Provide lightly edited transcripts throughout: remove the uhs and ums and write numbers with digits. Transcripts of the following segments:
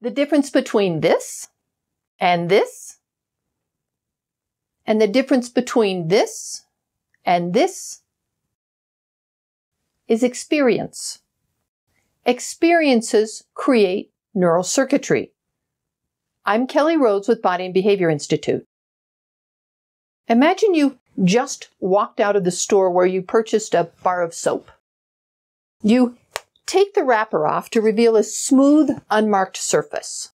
The difference between this, and the difference between this and this is experience. Experiences create neurocircuitry. I'm Kelly Rhodes with Body and Behavior Institute. Imagine you just walked out of the store where you purchased a bar of soap. You take the wrapper off to reveal a smooth, unmarked surface.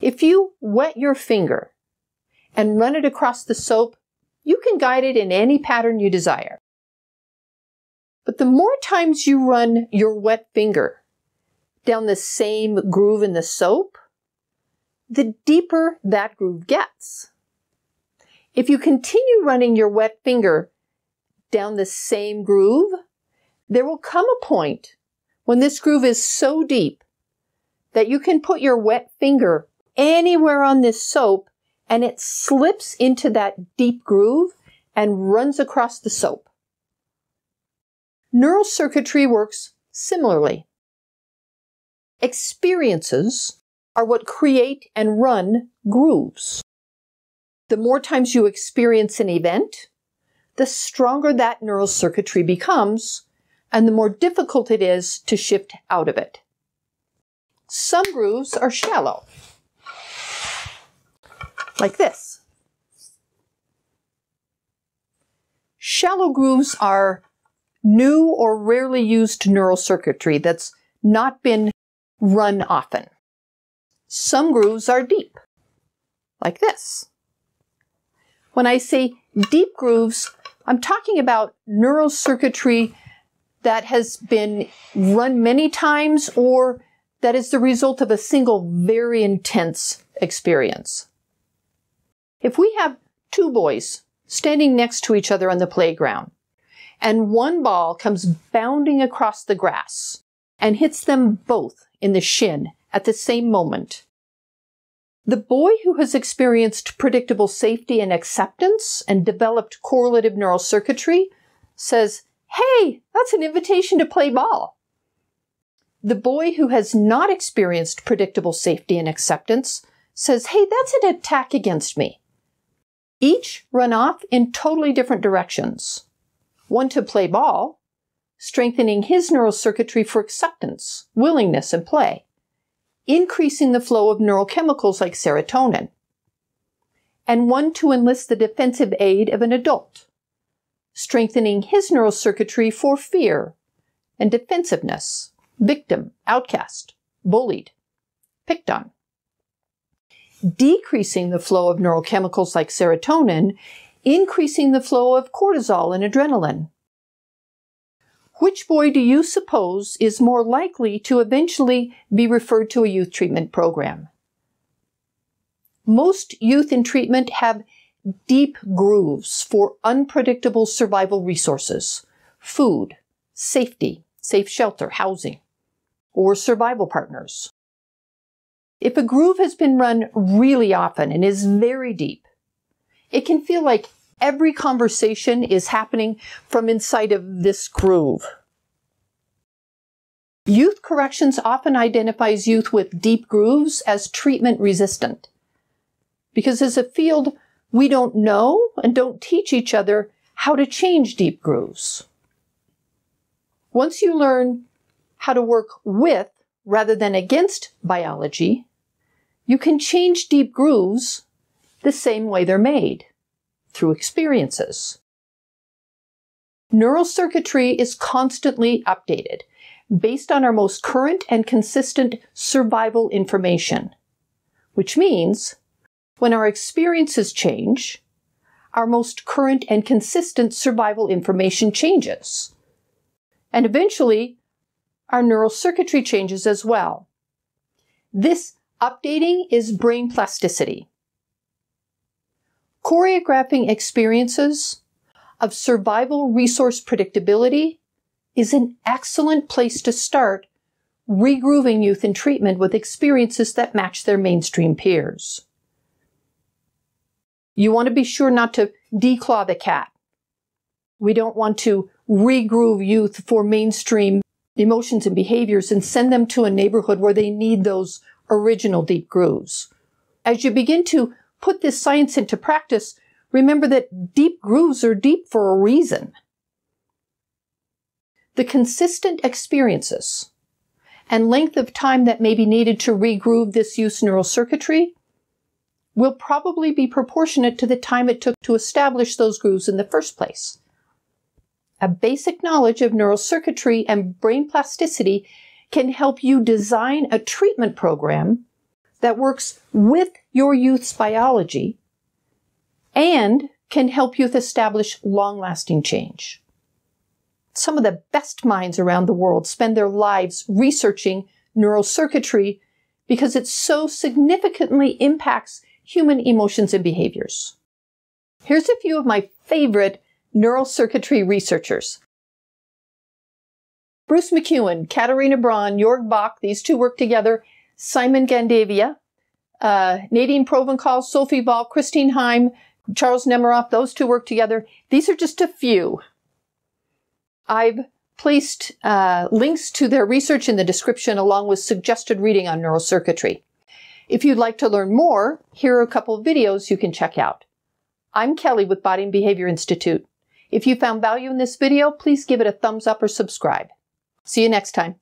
If you wet your finger and run it across the soap, you can guide it in any pattern you desire. But the more times you run your wet finger down the same groove in the soap, the deeper that groove gets. If you continue running your wet finger down the same groove, there will come a point when this groove is so deep that you can put your wet finger anywhere on this soap and it slips into that deep groove and runs across the soap. Neurocircuitry works similarly. Experiences are what create and run grooves. The more times you experience an event, the stronger that neurocircuitry becomes and the more difficult it is to shift out of it. Some grooves are shallow, like this. Shallow grooves are new or rarely used neurocircuitry that's not been run often. Some grooves are deep, like this. When I say deep grooves, I'm talking about neurocircuitry that has been run many times or that is the result of a single very intense experience. If we have two boys standing next to each other on the playground and one ball comes bounding across the grass and hits them both in the shin at the same moment, the boy who has experienced predictable safety and acceptance and developed correlative neurocircuitry says, "Hey, that's an invitation to play ball." The boy who has not experienced predictable safety and acceptance says, "Hey, that's an attack against me." Each run off in totally different directions. One to play ball, strengthening his neurocircuitry for acceptance, willingness, and play, increasing the flow of neurochemicals like serotonin. And one to enlist the defensive aid of an adult, strengthening his neurocircuitry for fear and defensiveness, victim, outcast, bullied, picked on. Decreasing the flow of neurochemicals like serotonin, increasing the flow of cortisol and adrenaline. Which boy do you suppose is more likely to eventually be referred to a youth treatment program? Most youth in treatment have deep grooves for unpredictable survival resources, food, safety, safe shelter, housing, or survival partners. If a groove has been run really often and is very deep, it can feel like every conversation is happening from inside of this groove. Youth corrections often identifies youth with deep grooves as treatment resistant, because as a field, we don't know and don't teach each other how to change deep grooves. Once you learn how to work with rather than against biology, you can change deep grooves the same way they're made, through experiences. Neurocircuitry is constantly updated based on our most current and consistent survival information, which means when our experiences change, our most current and consistent survival information changes. And eventually, our neurocircuitry changes as well. This updating is brain plasticity. Choreographing experiences of survival resource predictability is an excellent place to start regrooving youth in treatment with experiences that match their mainstream peers. You want to be sure not to declaw the cat. We don't want to regroove youth for mainstream emotions and behaviors and send them to a neighborhood where they need those original deep grooves. As you begin to put this science into practice, remember that deep grooves are deep for a reason. The consistent experiences and length of time that may be needed to regroove this use neurocircuitry will probably be proportionate to the time it took to establish those grooves in the first place. A basic knowledge of neurocircuitry and brain plasticity can help you design a treatment program that works with your youth's biology and can help youth establish long-lasting change. Some of the best minds around the world spend their lives researching neurocircuitry because it so significantly impacts human emotions and behaviors. Here's a few of my favorite neurocircuitry researchers. Bruce McEwen, Katarina Braun, Jörg Bach, these two work together, Simon Gandavia, Nadine Provencal, Sophie Ball, Christine Heim, Charles Nemeroff, those two work together. These are just a few. I've placed links to their research in the description along with suggested reading on neurocircuitry. If you'd like to learn more, here are a couple of videos you can check out. I'm Kelly with Body and Behavior Institute. If you found value in this video, please give it a thumbs up or subscribe. See you next time.